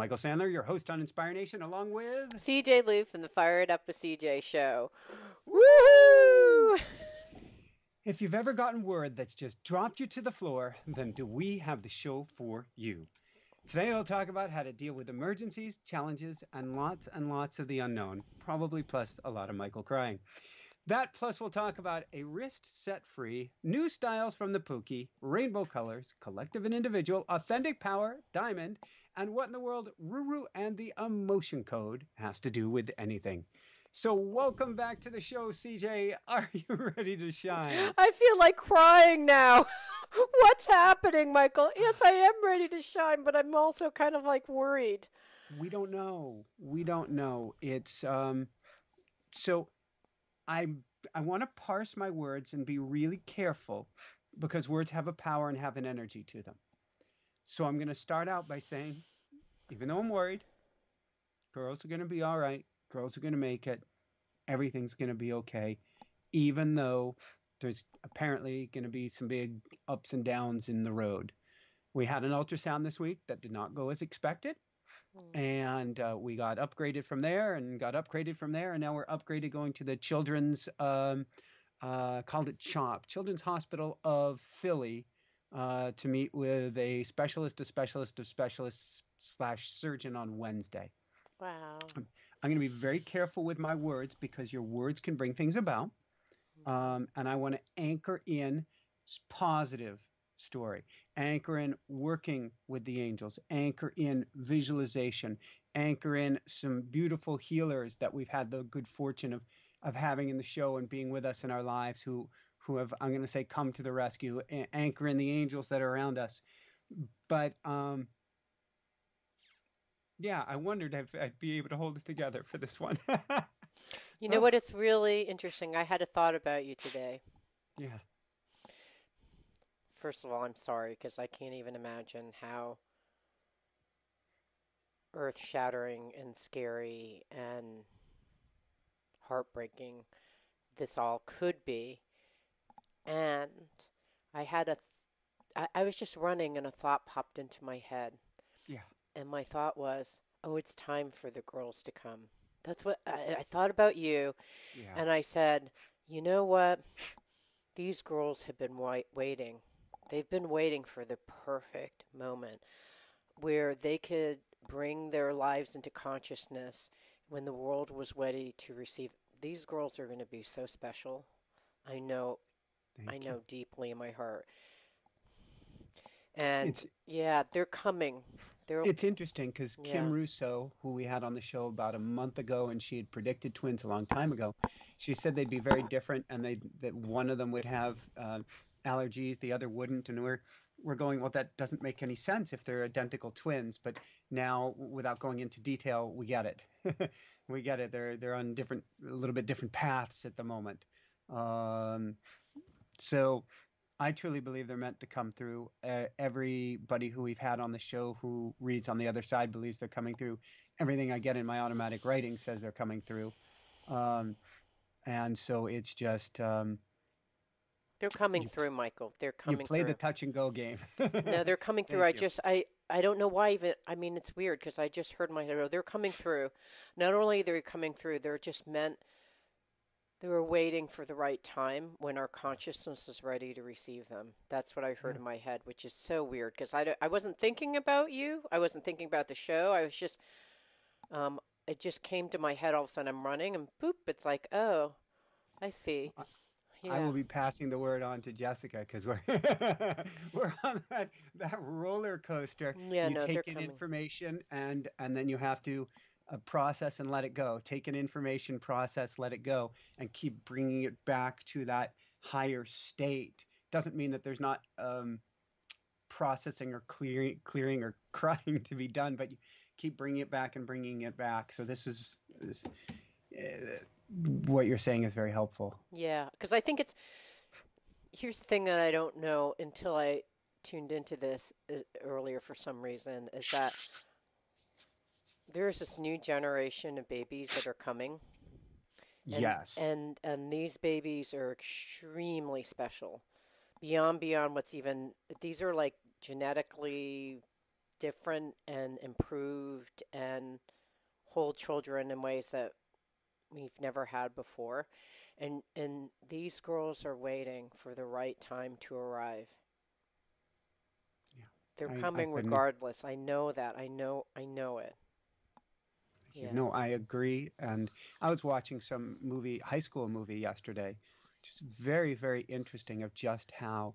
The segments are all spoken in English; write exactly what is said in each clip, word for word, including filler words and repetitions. Michael Sandler, your host on Inspire Nation, along with C J Liu from the Fire It Up with C J show. Woohoo! If you've ever gotten word that's just dropped you to the floor, then do we have the show for you. Today we'll talk about how to deal with emergencies, challenges, and lots and lots of the unknown, probably plus a lot of Michael crying. That plus we'll talk about a wrist set free, new styles from the Pookie, rainbow colors, collective and individual, authentic power, diamond, and what in the world Roo and the emotion code has to do with anything. So welcome back to the show, C J. Are you ready to shine? I feel like crying now. What's happening, Michael? Yes, I am ready to shine, but I'm also kind of like worried. We don't know. We don't know. It's um so I I want to parse my words and be really careful because words have a power and have an energy to them. So I'm going to start out by saying, even though I'm worried, girls are going to be all right. Girls are going to make it. Everything's going to be okay, even though there's apparently going to be some big ups and downs in the road. We had an ultrasound this week that did not go as expected. And uh, we got upgraded from there and got upgraded from there. And now we're upgraded going to the children's, um, uh, called it CHOP, Children's Hospital of Philly, uh, to meet with a specialist, a specialist, a specialist slash surgeon on Wednesday. Wow. I'm, I'm going to be very careful with my words because your words can bring things about. Um, and I want to anchor in positive story, anchor in working with the angels, anchor in visualization, anchor in some beautiful healers that we've had the good fortune of of having in the show and being with us in our lives who who have, I'm going to say, come to the rescue, anchor in the angels that are around us. But um yeah, I wondered if I'd be able to hold it together for this one. You know, oh. What, it's really interesting. I had a thought about you today. Yeah. First of all, I'm sorry because I can't even imagine how earth-shattering and scary and heartbreaking this all could be. And I had a, th I, I was just running and a thought popped into my head. Yeah. And my thought was, oh, it's time for the girls to come. That's what I, I thought about you. Yeah. And I said, you know what? These girls have been wait waiting. They've been waiting for the perfect moment where they could bring their lives into consciousness when the world was ready to receive. These girls are going to be so special. I know, Thank I know you. deeply in my heart. And it's, yeah, they're coming. They're, it's interesting because yeah. Kim Russo, who we had on the show about a month ago, and she had predicted twins a long time ago. She said they'd be very different and they that one of them would have uh, allergies, the other wouldn't, and we're we're going, well, that doesn't make any sense if they're identical twins. But now, without going into detail, we get it. We get it. They're they're on different, a little bit different paths at the moment. Um, so I truly believe they're meant to come through. Uh, everybody who we've had on the show who reads on the other side believes they're coming through. Everything I get in my automatic writing says they're coming through. Um, and so it's just. Um, They're coming you, through, Michael. They're coming. You play through. the touch and go game. No, they're coming through. I you. just, I, I don't know why even. I mean, it's weird because I just heard my head. They're coming through. Not only they're coming through, they're just meant. They were waiting for the right time when our consciousness is ready to receive them. That's what I heard yeah. in my head, which is so weird because I, I wasn't thinking about you. I wasn't thinking about the show. I was just, um, it just came to my head all of a sudden. I'm running and boop. It's like, oh, I see. I Yeah. I will be passing the word on to Jessica because we're we're on that that roller coaster. Yeah, you no, take in coming. information and and then you have to uh, process and let it go. Take in information, process, let it go, and keep bringing it back to that higher state. Doesn't mean that there's not um, processing or clearing, clearing or crying to be done, but you keep bringing it back and bringing it back. So this is. This, uh, what you're saying is very helpful. Yeah, because I think it's, here's the thing that I don't know until I tuned into this earlier for some reason, is that there's this new generation of babies that are coming. And, yes. And, and these babies are extremely special, beyond, beyond what's even, these are like genetically different and improved and hold children in ways that we've never had before. And, and these girls are waiting for the right time to arrive. Yeah. They're I, coming I regardless. I know that. I know, I know it. Yeah. You know, I agree. And I was watching some movie, high school movie yesterday, just very, very interesting of just how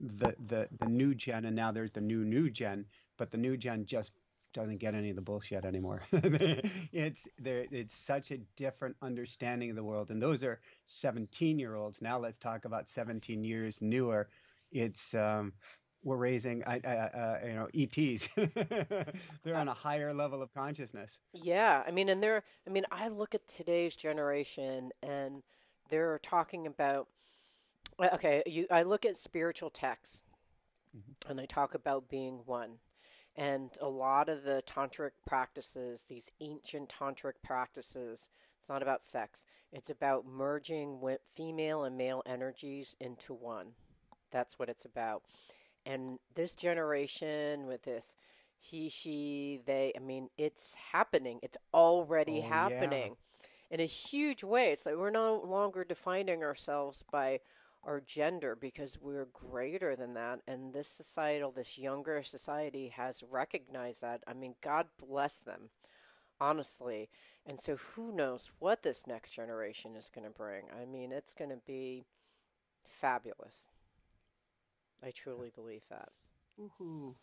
the, the, the new gen, and now there's the new, new gen, but the new gen just doesn't get any of the bullshit anymore. it's there. It's such a different understanding of the world. And those are seventeen year olds. Now let's talk about seventeen years newer. It's, um, we're raising, I, I, uh, you know, E Ts. They're on a higher level of consciousness. Yeah, I mean, and they're, I mean, I look at today's generation, and they're talking about, okay, you, I look at spiritual texts, mm-hmm. and they talk about being one, and a lot of the tantric practices, these ancient tantric practices, it's not about sex. It's about merging with female and male energies into one. That's what it's about. And this generation with this he, she, they, I mean, it's happening. It's already oh, happening yeah. in a huge way. It's like we're no longer defining ourselves by our gender because we're greater than that. And this societal, this younger society has recognized that. I mean, God bless them, honestly. And so who knows what this next generation is going to bring. I mean, it's going to be fabulous. I truly believe that. Ooh.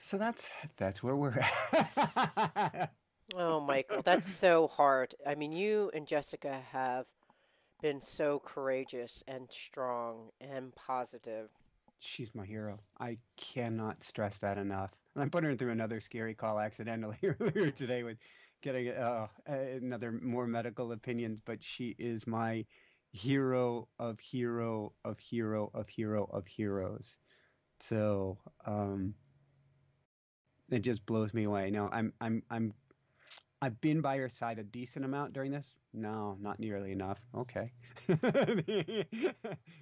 So that's that's where we're at. Oh, Michael, that's so hard. I mean, you and Jessica have been so courageous and strong and positive. She's my hero. I cannot stress that enough. And I put her through another scary call accidentally earlier today with getting uh, another more medical opinions, but she is my hero of hero of hero of hero of heroes. So um it just blows me away. No, I'm I'm I'm I've been by your side a decent amount during this. No, not nearly enough. Okay.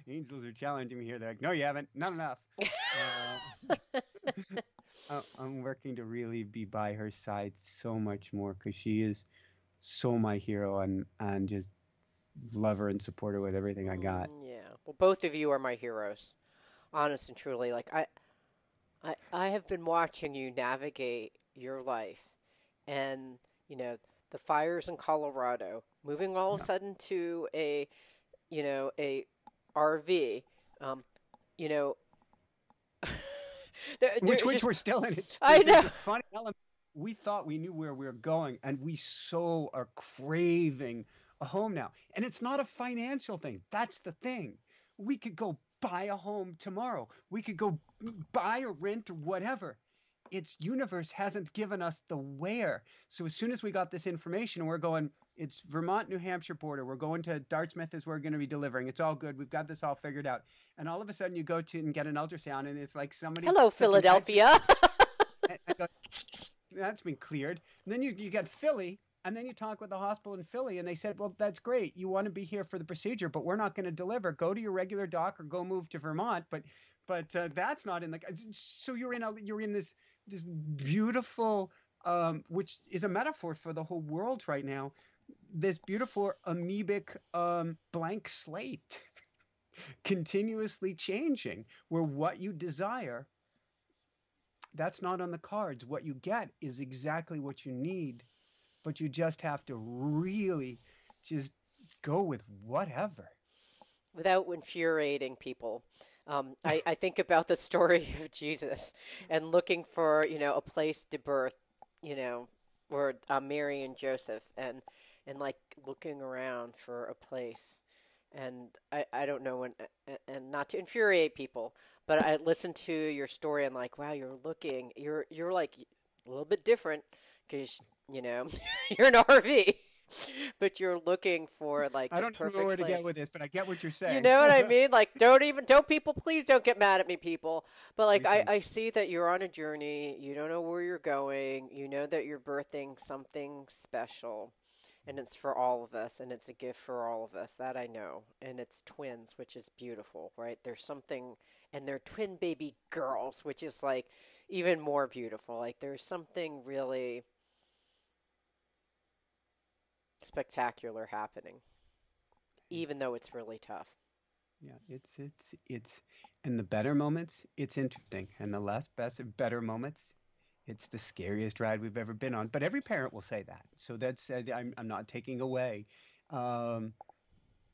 Angels are challenging me here. They're like, no, you haven't. Not enough. uh, I'm working to really be by her side so much more because she is so my hero, and and just love her and support her with everything I got. Yeah. Well, both of you are my heroes, honest and truly. Like I, I, I have been watching you navigate your life, and you know the fires in Colorado, moving all of a sudden to a, you know, a R V, um, you know, there, which which just, we're still in. It's I know. A funny element. We thought we knew where we were going, and we so are craving a home now. And it's not a financial thing. That's the thing. We could go buy a home tomorrow. We could go buy or rent or whatever. It's universe hasn't given us the where. So as soon as we got this information, we're going, it's Vermont, New Hampshire border. We're going to Dartmouth is where we're going to be delivering. It's all good. We've got this all figured out. And all of a sudden you go to and get an ultrasound, and it's like somebody. Hello, Philadelphia. and, and go, that's been cleared. And then you, you get Philly. And then you talk with the hospital in Philly, and they said, well, that's great. You want to be here for the procedure, but we're not going to deliver. Go to your regular doc or go move to Vermont. But but uh, that's not in the – so you're in, a, you're in this, this beautiful um, – which is a metaphor for the whole world right now, this beautiful amoebic um, blank slate continuously changing where what you desire, that's not on the cards. What you get is exactly what you need. But you just have to really just go with whatever. Without infuriating people. Um, I, I think about the story of Jesus and looking for, you know, a place to birth, you know, or uh, Mary and Joseph and, and like looking around for a place. And I, I don't know when, and not to infuriate people, but I listened to your story and like, wow, you're looking, you're, you're like a little bit different because you know, you're an R V, but you're looking for like I don't the perfect know where to place. Get with this, but I get what you're saying. You know what I mean? Like, don't even, don't people, please don't get mad at me, people. But like, I, I see that you're on a journey. You don't know where you're going. You know that you're birthing something special. and it's for all of us, and it's a gift for all of us, that I know. And it's twins, which is beautiful, right? There's something, and they're twin baby girls, which is like even more beautiful. Like there's something really spectacular happening, even though it's really tough. Yeah, it's, it's, it's, in the better moments, it's interesting. And the less best, better moments, it's the scariest ride we've ever been on. But every parent will say that. So that's, uh, I'm, I'm not taking away. Um,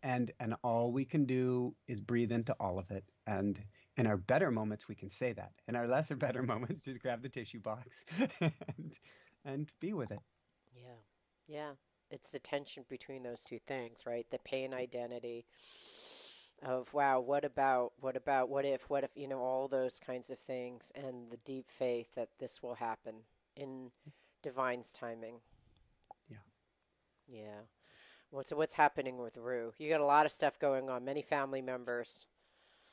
and, and all we can do is breathe into all of it. And in our better moments, we can say that. In our lesser better moments, just grab the tissue box and, and be with it. Yeah. Yeah. It's the tension between those two things, right? The pain identity of, wow, what about, what about, what if, what if, you know, all those kinds of things, and the deep faith that this will happen in divine's timing. Yeah. Yeah. Well, so what's happening with Roo? You got a lot of stuff going on, many family members.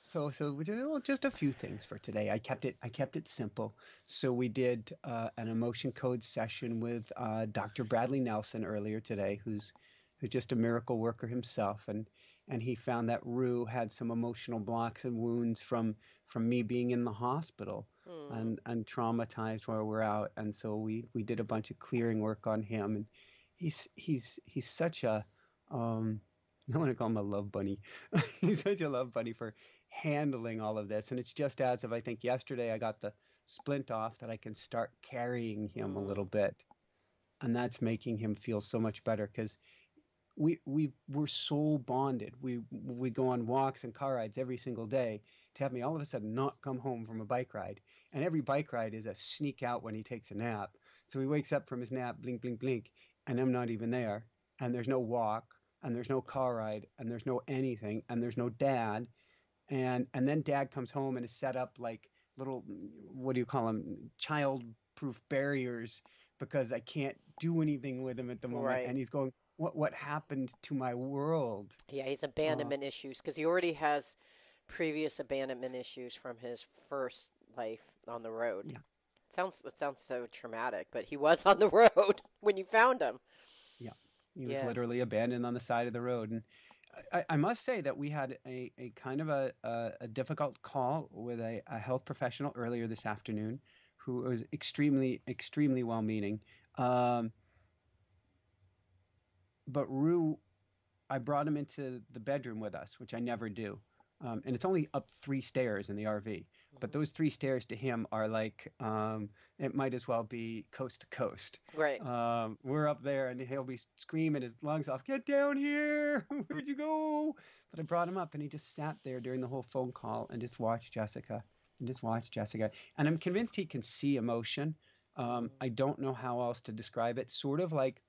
So, so we did just a few things for today. I kept it, I kept it simple. So we did uh, an emotion code session with uh, Doctor Bradley Nelson earlier today, who's, who's just a miracle worker himself. And, and he found that Roo had some emotional blocks and wounds from, from me being in the hospital mm. and, and traumatized while we're out. And so we, we did a bunch of clearing work on him, and he's, he's, he's such a, um, I want to call him a love bunny. He's such a love bunny for handling all of this. And it's just as of, I think yesterday I got the splint off, that I can start carrying him mm. a little bit. And that's making him feel so much better, because we, we were so bonded. We, we go on walks and car rides every single day. To have me all of a sudden not come home from a bike ride. And every bike ride is a sneak out when he takes a nap. So he wakes up from his nap, blink, blink, blink, and I'm not even there. And there's no walk. And there's no car ride, and there's no anything, and there's no dad. And and then dad comes home and is set up like little, what do you call them, child-proof barriers, because I can't do anything with him at the moment. Right. And he's going, what what happened to my world? Yeah, he's abandonment uh, issues, because he already has previous abandonment issues from his first life on the road. Yeah. It sounds, it sounds so traumatic, but he was on the road when you found him. Yeah. He was yeah. literally abandoned on the side of the road. And I, I must say that we had a, a kind of a, a, a difficult call with a, a health professional earlier this afternoon, who was extremely, extremely well-meaning. Um, but Roo, I brought him into the bedroom with us, which I never do. Um, and it's only up three stairs in the R V. Mm-hmm. But those three stairs to him are like, um, it might as well be coast to coast. Right. Um, we're up there and he'll be screaming his lungs off, get down here, where'd you go? But I brought him up, and he just sat there during the whole phone call and just watched Jessica and just watched Jessica. And I'm convinced he can see emotion. Um, mm-hmm. I don't know how else to describe it. Sort of like,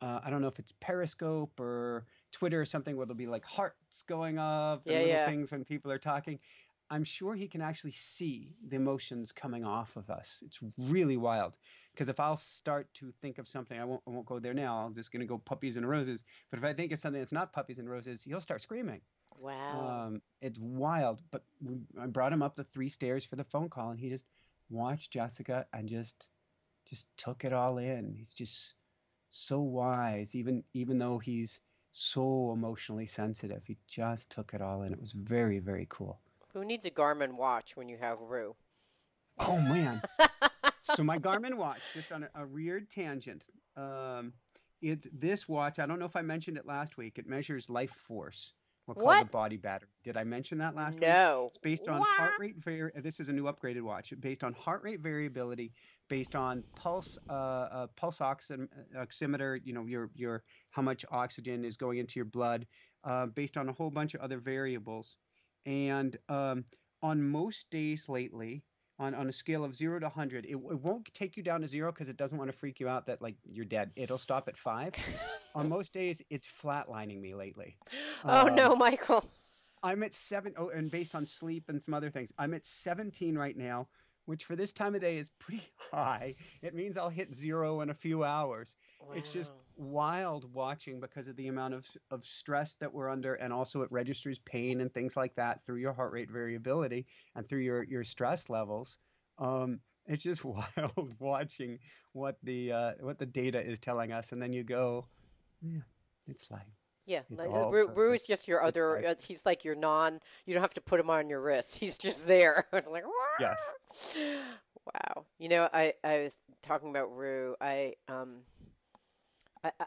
Uh, I don't know if it's Periscope or Twitter or something, where there'll be like hearts going up and yeah, little yeah. things when people are talking. I'm sure he can actually see the emotions coming off of us. It's really wild, because if I'll start to think of something, I won't, I won't go there now. I'm just going to go puppies and roses. But if I think of something that's not puppies and roses, he'll start screaming. Wow. Um, it's wild. But we, I brought him up the three stairs for the phone call, and he just watched Jessica and just, just took it all in. He's just so wise, even even though he's so emotionally sensitive. He just took it all in. It was very, very cool. Who needs a Garmin watch when you have Roo? Oh, man. So my Garmin watch, just on a, a weird tangent. Um, it's this watch. I don't know if I mentioned it last week. It measures life force. We'll call what? The body battery. Did I mention that last no. week? No. It's based on what? heart rate. Vari- this is a new upgraded watch. Based on heart rate variability, based on pulse, uh, uh, pulse oxi- oximeter. You know, your your how much oxygen is going into your blood. Uh, based on a whole bunch of other variables, and um, on most days lately, on on a scale of zero to one hundred, it, it won't take you down to zero, because it doesn't want to freak you out that like you're dead. It'll stop at five. On most days, it's flatlining me lately. Oh, um, no, Michael. I'm at seven. Oh, and based on sleep and some other things, I'm at seventeen right now, which for this time of day is pretty high. It means I'll hit zero in a few hours. Wow. It's just wild watching, because of the amount of, of stress that we're under. And also it registers pain and things like that through your heart rate variability and through your, your stress levels. Um, it's just wild watching what the, uh, what the data is telling us. And then you go, yeah, it's light. Yeah, it's like, Roo, Roo is just your other, uh, he's like your non, you don't have to put him on your wrist. He's just there. It's like, Wah! Yes. Wow. You know, I, I was talking about Roo. I, um, I, I,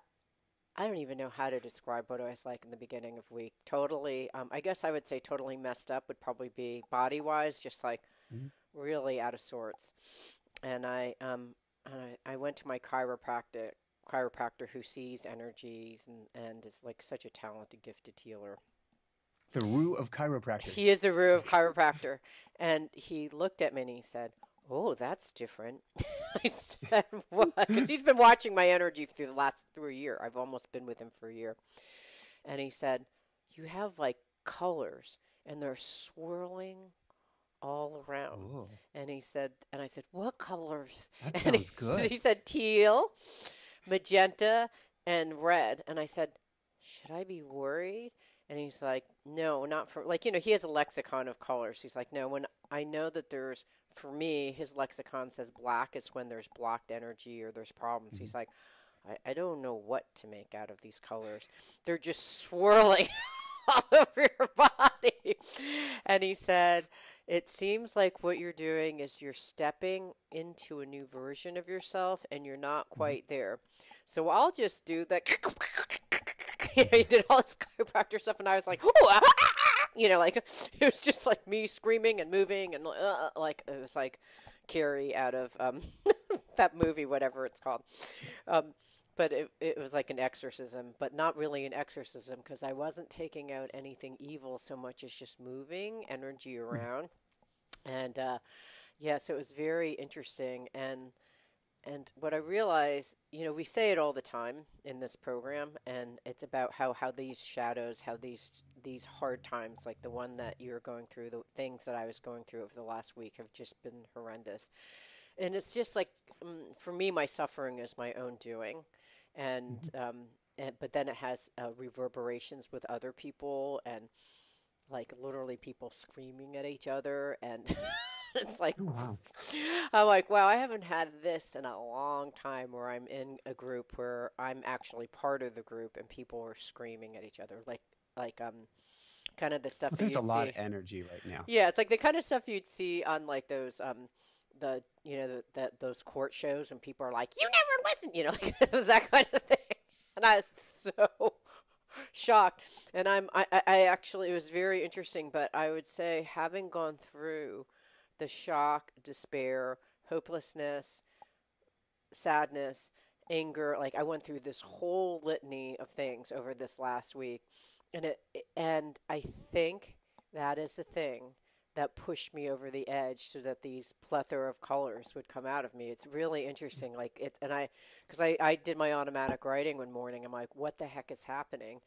I don't even know how to describe what I was like in the beginning of week. Totally, um, I guess I would say totally messed up would probably be body-wise, just like mm-hmm. really out of sorts. And I, um, and I, I went to my chiropractic, chiropractor who sees energies and, and is like such a talented, gifted healer. The Roo of chiropractors. He is the Roo of chiropractor. And he looked at me and he said, "Oh, that's different." I said, "What?" Because he's been watching my energy through the last through a year. I've almost been with him for a year. And he said, "You have like colors and they're swirling all around." Ooh. And he said, and I said, "What colors?" That sounds and he, good. So he said, "Teal, magenta, and red." And I said, "Should I be worried?" And he's like, "No, not for," like, you know, he has a lexicon of colors. He's like, "No, when I know that there's," for me, his lexicon says black is when there's blocked energy or there's problems. Mm-hmm. He's like, I, I don't know what to make out of these colors. They're just swirling all over your body." And he said, "It seems like what you're doing is you're stepping into a new version of yourself and you're not quite mm-hmm. there. So I'll just do that." You know, he did all this chiropractor stuff and I was like, "Oh, ah, ah, ah," you know, like it was just like me screaming and moving and uh, like it was like Carrie out of um, that movie, whatever it's called. Um, but it, it was like an exorcism, but not really an exorcism because I wasn't taking out anything evil so much as just moving energy around. And uh, yeah, so it was very interesting. And And what I realize, you know, we say it all the time in this program, and it's about how, how these shadows, how these these hard times, like the one that you're going through, the things that I was going through over the last week have just been horrendous. And it's just like, um, for me, my suffering is my own doing. And, mm-hmm. um, and but then it has uh, reverberations with other people and like literally people screaming at each other and... It's like, oh, wow. I'm like, wow, I haven't had this in a long time where I'm in a group where I'm actually part of the group and people are screaming at each other. Like, like, um, kind of the stuff well, that you see. There's a lot of energy right now. Yeah. It's like the kind of stuff you'd see on like those, um, the, you know, the, the, those court shows when people are like, "You never listen," you know, like, it was that kind of thing. And I was so shocked. And I'm, I, I actually, it was very interesting, but I would say having gone through the shock, despair, hopelessness, sadness, anger. Like I went through this whole litany of things over this last week. And it, and I think that is the thing that pushed me over the edge so that these plethora of colors would come out of me. It's really interesting. Like it, and I, cause I, I did my automatic writing one morning. I'm like, what the heck is happening?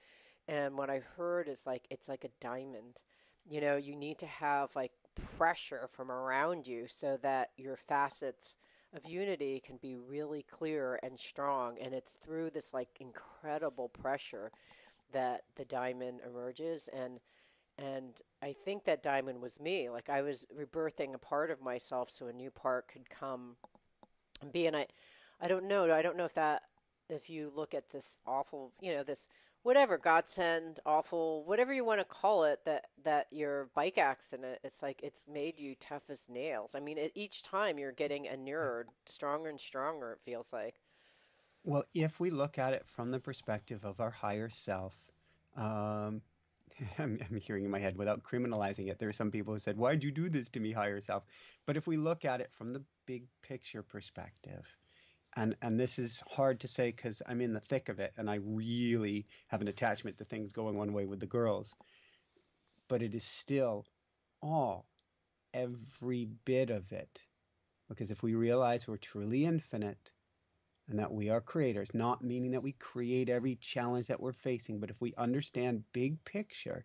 And what I heard is like, it's like a diamond, you know, you need to have like pressure from around you so that your facets of unity can be really clear and strong. And it's through this like incredible pressure that the diamond emerges. And, and I think that diamond was me. Like I was rebirthing a part of myself so a new part could come and be. And I, I don't know. I don't know if that, if you look at this awful, you know, this whatever, godsend, awful, whatever you want to call it, that, that your bike accident, it's like it's made you tough as nails. I mean, it, each time you're getting inured, stronger and stronger, it feels like. Well, if we look at it from the perspective of our higher self, um, I'm, I'm hearing in my head without criminalizing it, there are some people who said, "Why'd you do this to me, higher self?" But if we look at it from the big picture perspective, And, and this is hard to say because I'm in the thick of it and I really have an attachment to things going one way with the girls. But it is still all, every bit of it. Because if we realize we're truly infinite and that we are creators, not meaning that we create every challenge that we're facing, but if we understand big picture,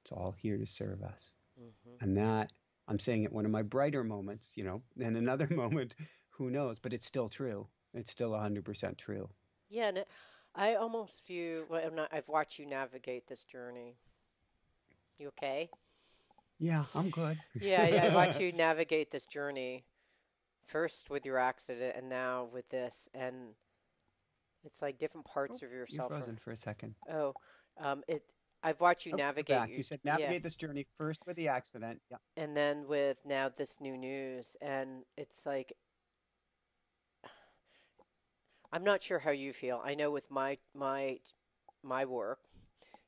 it's all here to serve us. Mm-hmm. And that, I'm saying at one of my brighter moments, you know, and another moment, who knows, but it's still true. It's still one hundred percent true. Yeah, and it, I almost view, well, I'm not, I've watched you navigate this journey. You okay? Yeah, I'm good. Yeah, yeah, I watched you navigate this journey, first with your accident and now with this. And It's like different parts oh, of yourself. You're frozen are, for a second. Oh, um, it. I've watched you oh, navigate. Back. Your, you said navigate yeah. this journey first with the accident. Yeah. And then with now this new news. And it's like, I'm not sure how you feel. I know with my my my work,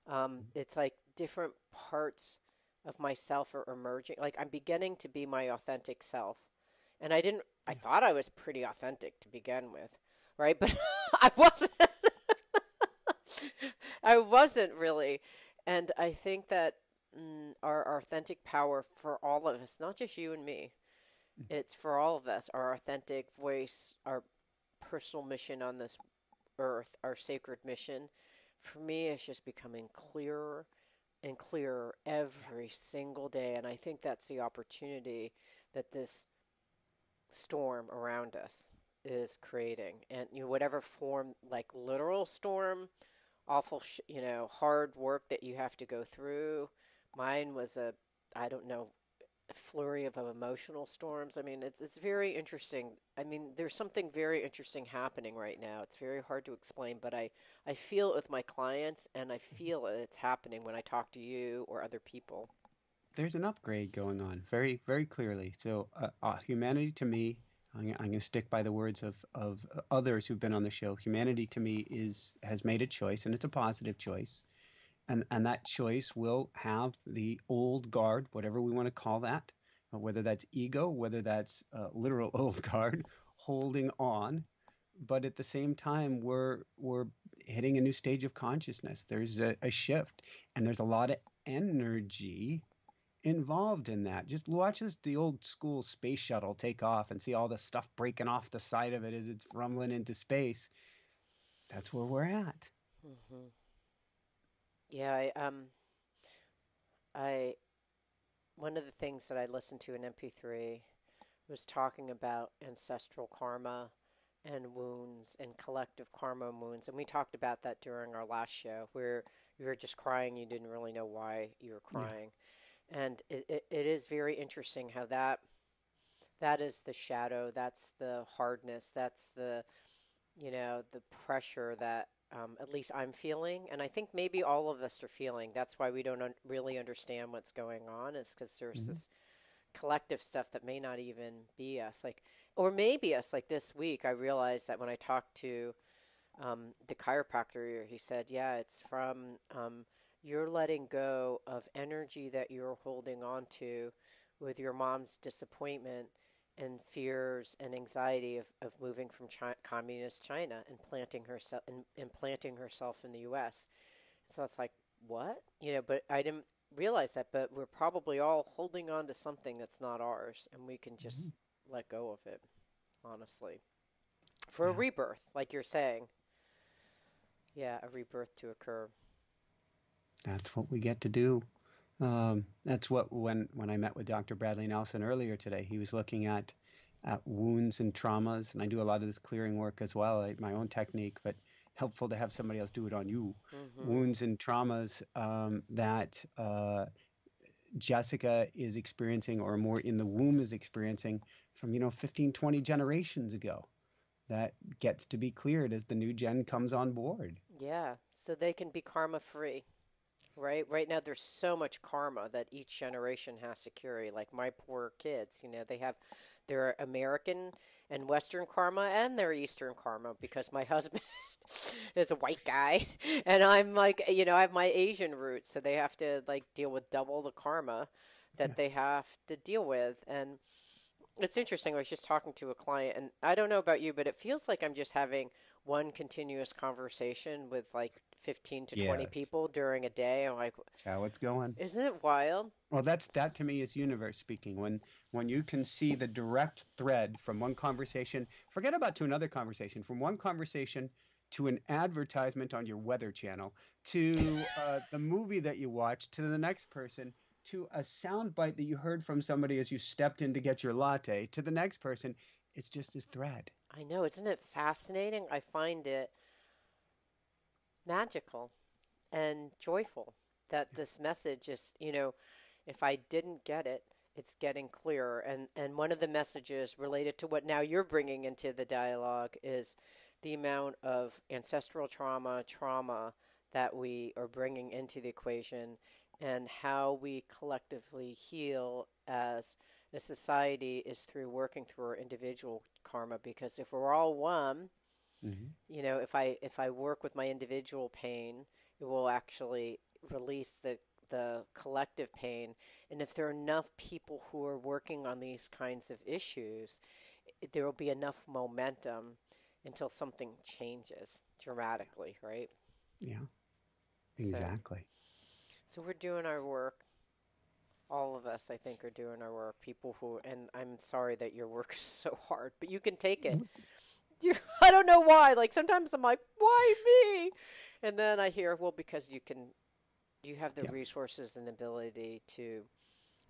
um, it's like different parts of myself are emerging. Like I'm beginning to be my authentic self. And I didn't, I thought I was pretty authentic to begin with, right? But I wasn't. I wasn't really. And I think that mm, our, our authentic power for all of us, not just you and me, it's for all of us, our authentic voice, our personal mission on this earth, our sacred mission, for me is just becoming clearer and clearer every single day. And I think that's the opportunity that this storm around us is creating. And you know, whatever form, like literal storm, awful, sh you know, hard work that you have to go through. Mine was a, I don't know, a flurry of emotional storms. I mean, it's, it's very interesting. I mean, there's something very interesting happening right now. It's very hard to explain, but I, I feel it with my clients, and I feel it's happening when I talk to you or other people. There's an upgrade going on very, very clearly. So uh, uh, humanity to me, I'm, I'm going to stick by the words of, of others who've been on the show. Humanity to me is has made a choice, and it's a positive choice. And, and that choice will have the old guard, whatever we want to call that, whether that's ego, whether that's uh, literal old guard, holding on. But at the same time, we're, we're hitting a new stage of consciousness. There's a, a shift, and there's a lot of energy involved in that. Just watch this, the old school space shuttle take off and see all the stuff breaking off the side of it as it's rumbling into space. That's where we're at. Mm-hmm. Yeah, I, um, I, one of the things that I listened to in M P three was talking about ancestral karma and wounds and collective karma and wounds. And we talked about that during our last show where you were just crying. You didn't really know why you were crying. Yeah. And it, it, it is very interesting how that, that is the shadow, that's the hardness, that's the, you know, the pressure that um, at least I'm feeling. And I think maybe all of us are feeling. That's why we don't un really understand what's going on, is because there's mm-hmm. this collective stuff that may not even be us. Like, or maybe us. Like this week, I realized that when I talked to um, the chiropractor, he said, yeah, it's from... Um, you're letting go of energy that you're holding on to with your mom's disappointment and fears and anxiety of, of moving from China, communist China and planting herself and implanting herself in the U S So it's like, what? You know, but I didn't realize that, but we're probably all holding on to something that's not ours, and we can just mm-hmm. let go of it, honestly. For yeah. a rebirth, like you're saying. Yeah, a rebirth to occur. That's what we get to do. Um, that's what when when I met with Doctor Bradley Nelson earlier today, he was looking at at wounds and traumas, and I do a lot of this clearing work as well, like my own technique, but helpful to have somebody else do it on you. Mm-hmm. Wounds and traumas um, that uh, Jessica is experiencing, or more in the womb is experiencing from you know fifteen, twenty generations ago. That gets to be cleared as the new gen comes on board. Yeah, so they can be karma free. Right. Right now, there's so much karma that each generation has to carry. Like my poor kids, you know, they have their American and Western karma and their Eastern karma, because my husband is a white guy and I'm like, you know, I have my Asian roots. So they have to like deal with double the karma that yeah. they have to deal with. And it's interesting. I was just talking to a client, and I don't know about you, but it feels like I'm just having one continuous conversation with like fifteen to yes. twenty people during a day. I'm like, that's how it's going. Isn't it wild? Well, that's that to me is universe speaking. When when you can see the direct thread from one conversation, forget about to another conversation, from one conversation to an advertisement on your weather channel, to uh, the movie that you watched, to the next person, to a sound bite that you heard from somebody as you stepped in to get your latte, to the next person. It's just this thread. I know. Isn't it fascinating? I find it magical and joyful that yeah. this message is, you know, if I didn't get it, it's getting clearer. And, and one of the messages related to what now you're bringing into the dialogue is the amount of ancestral trauma, trauma that we are bringing into the equation, and how we collectively heal as a society is through working through our individual karma. Because if we're all one, mm-hmm. you know, if I if I work with my individual pain, it will actually release the the collective pain. And if there are enough people who are working on these kinds of issues, it, there will be enough momentum until something changes dramatically, right? Yeah, exactly. So, so we're doing our work. All of us, I think, are doing our work. People who, and I'm sorry that your work is so hard, but you can take it. You, I don't know why. Like, sometimes I'm like, why me? And then I hear, well, because you can, you have the yep. resources and ability to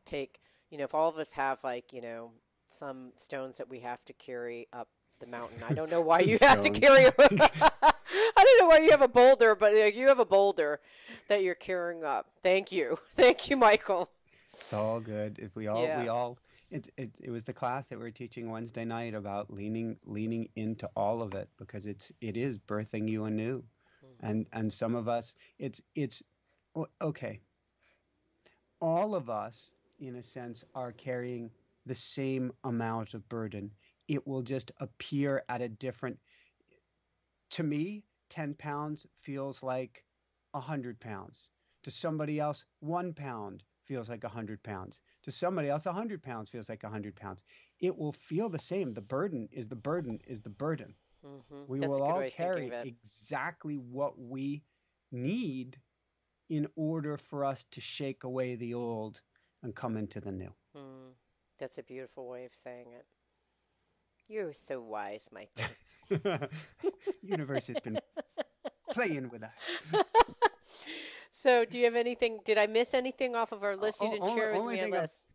take, you know, if all of us have, like, you know, some stones that we have to carry up the mountain. I don't know why you have to carry up. I don't know why you have a boulder, but you have a boulder that you're carrying up. Thank you. Thank you, Michael. It's all good. If we all, yeah. we all, it, it, it was the class that we were teaching Wednesday night about leaning, leaning into all of it, because it's, it is birthing you anew. Mm-hmm. And, and some of us, it's, it's okay. All of us, in a sense, are carrying the same amount of burden. It will just appear at a different, to me, ten pounds feels like a hundred pounds. To somebody else, one pound feels like a hundred pounds. To somebody else, a hundred pounds feels like a hundred pounds. It will feel the same. The burden is the burden is the burden. Mm-hmm. We That's will all carry exactly what we need in order for us to shake away the old and come into the new. Mm. That's a beautiful way of saying it. You're so wise, Michael. Universe has been playing with us. So, do you have anything? Did I miss anything off of our list? You didn't oh, share only, with me a list.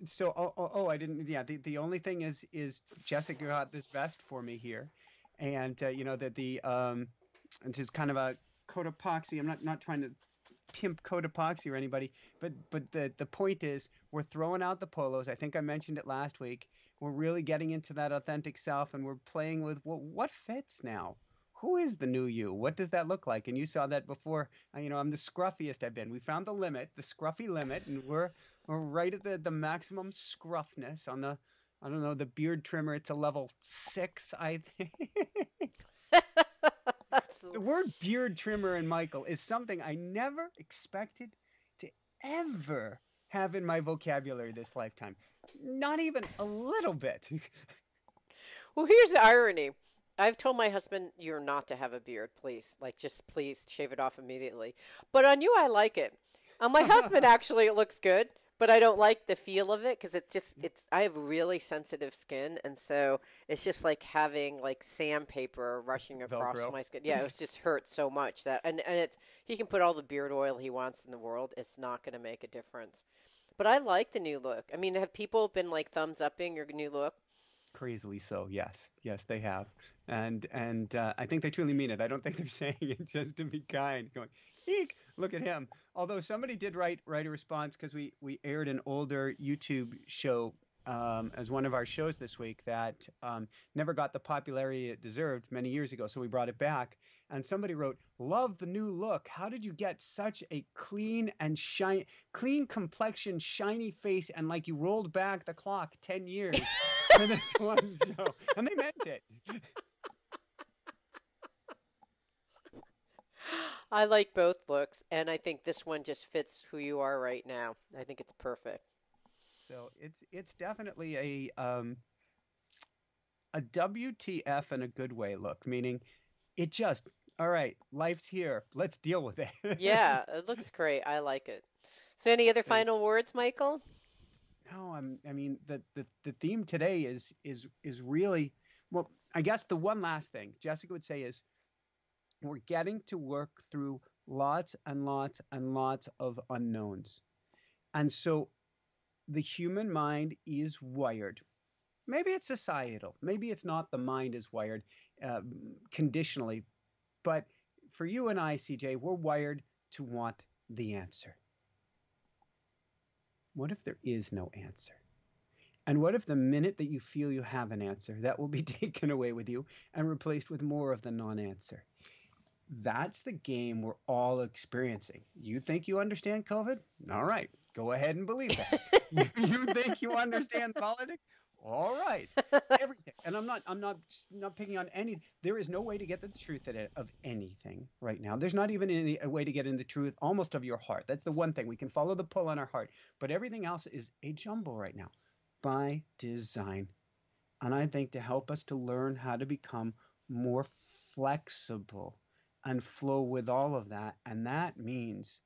I, so, oh, oh, oh, I didn't. Yeah, the, the only thing is, is Jessica got this vest for me here, and uh, you know that the um, it's just kind of a coat epoxy. I'm not not trying to pimp coat epoxy or anybody, but but the the point is, we're throwing out the polos. I think I mentioned it last week. We're really getting into that authentic self, and we're playing with what, what fits now. Who is the new you? What does that look like? And you saw that before. You know, I'm the scruffiest I've been. We found the limit, the scruffy limit, and we're we're right at the the maximum scruffness on the, I don't know, the beard trimmer. It's a level six, I think. The word beard trimmer in Michael is something I never expected to ever have in my vocabulary this lifetime. Not even a little bit. Well, here's the irony. I've told my husband, you're not to have a beard, please. Like, just please shave it off immediately. But on you, I like it. On my husband, actually, it looks good. But I don't like the feel of it, because it's just, it's, I have really sensitive skin. And so it's just like having like sandpaper rushing across Velcro. My skin. Yeah, it just hurts so much that, and, and it's, he can put all the beard oil he wants in the world. It's not going to make a difference. But I like the new look. I mean, have people been like thumbs upping your new look? Crazily so, yes. Yes, they have. And and uh, I think they truly mean it. I don't think they're saying it just to be kind, going, eek, look at him. Although somebody did write, write a response, because we, we aired an older YouTube show um, as one of our shows this week that um, never got the popularity it deserved many years ago, so we brought it back. And somebody wrote, love the new look. How did you get such a clean and shiny, clean complexion, shiny face, and like you rolled back the clock ten years? For this one show. And they meant it. I like both looks, and I think this one just fits who you are right now. I think it's perfect. So it's it's definitely a um a W T F in a good way look, meaning it just, all right, life's here. Let's deal with it. Yeah, it looks great. I like it. So any other final words, Michael? No, I'm, I mean, the, the, the theme today is, is, is really, well, I guess the one last thing Jessica would say is we're getting to work through lots and lots and lots of unknowns. And so the human mind is wired. Maybe it's societal. Maybe it's not the mind is wired uh, conditionally. But for you and I, C J, we're wired to want the answer. What if there is no answer? And what if the minute that you feel you have an answer, that will be taken away with you and replaced with more of the non-answer? That's the game we're all experiencing. You think you understand COVID? All right, go ahead and believe that. You think you understand politics? All right, everything. And I'm not, I'm not, not picking on any. There is no way to get the truth of anything right now. There's not even any a way to get in the truth almost of your heart. That's the one thing we can follow the pull on our heart. But everything else is a jumble right now, by design. And I think to help us to learn how to become more flexible and flow with all of that. And that means,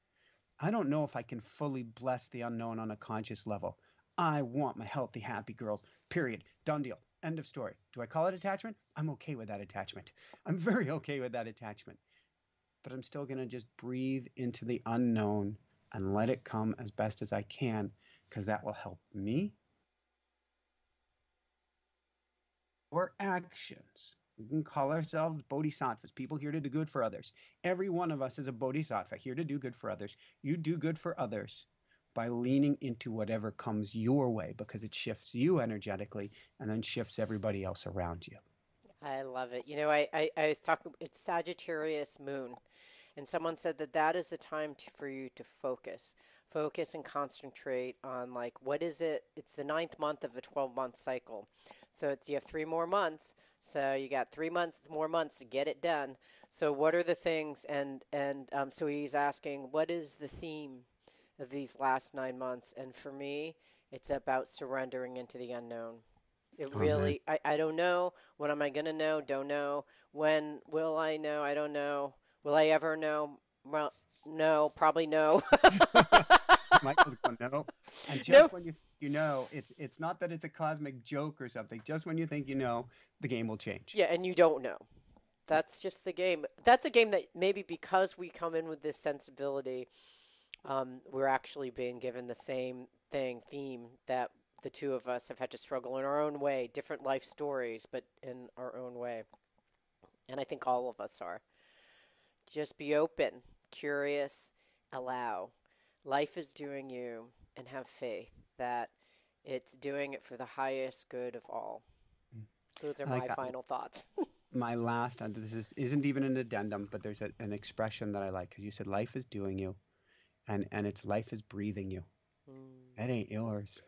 I don't know if I can fully bless the unknown on a conscious level. I want my healthy, happy girls, period. Done deal. End of story. Do I call it attachment? I'm okay with that attachment. I'm very okay with that attachment. But I'm still going to just breathe into the unknown and let it come as best as I can, because that will help me. Or actions. We can call ourselves bodhisattvas, people here to do good for others. Every one of us is a bodhisattva, here to do good for others. You do good for others by leaning into whatever comes your way, because it shifts you energetically and then shifts everybody else around you. I love it. You know, I, I, I was talking, it's Sagittarius moon, and someone said that that is the time to, for you to focus, focus and concentrate on, like, what is it? It's the ninth month of the twelve month cycle. So it's, you have three more months. So you got three months, more months to get it done. So what are the things? And, and um, so he's asking, what is the theme of these last nine months? And for me, it's about surrendering into the unknown. It really, I, I don't know. What am I going to know? Don't know. When will I know? I don't know. Will I ever know? Well, no, probably no. Michael's going, no. And just nope. when you, you know, it's, it's not that it's a cosmic joke or something. Just when you think you know, the game will change. Yeah, and you don't know. That's just the game. That's a game that maybe because we come in with this sensibility, Um, we're actually being given the same thing, theme that the two of us have had to struggle in our own way, different life stories, but in our own way. And I think all of us are. Just be open, curious, allow. Life is doing you, and have faith that it's doing it for the highest good of all. Those are my final thoughts. My last, and this is, isn't even an addendum, but there's a, an expression that I like, because you said life is doing you. And, and it's life is breathing you. Mm. That ain't yours.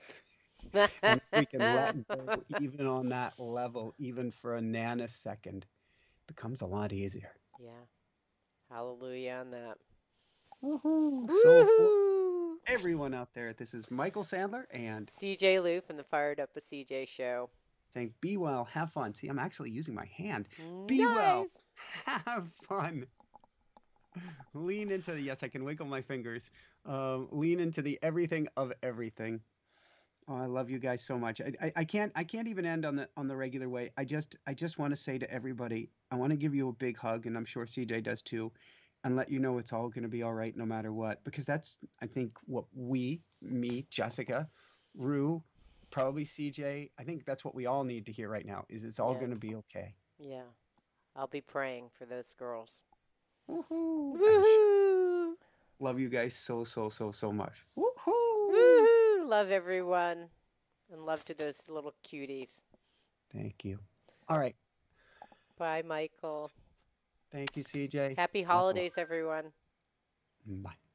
And we can let go even on that level, even for a nanosecond, becomes a lot easier. Yeah. Hallelujah on that. Woohoo. So for everyone out there, this is Michael Sandler and C J Liu from the Fired Up with C J show. Saying, be well, have fun. See, I'm actually using my hand. Nice. Be well, have fun. Lean into the, yes, I can wiggle my fingers. Um, lean into the everything of everything. Oh, I love you guys so much. I, I, I can't, I can't even end on the, on the regular way. I just, I just want to say to everybody, I want to give you a big hug, and I'm sure C J does too, and let you know it's all going to be all right no matter what, because that's, I think, what we, me, Jessica, Roo, probably C J, I think that's what we all need to hear right now, is it's all yeah. going to be okay. Yeah. I'll be praying for those girls. Woohoo! Woohoo! Love you guys so, so, so, so much. Woohoo! Woohoo! Love everyone. And love to those little cuties. Thank you. All right. Bye, Michael. Thank you, C J. Happy holidays, everyone. Bye.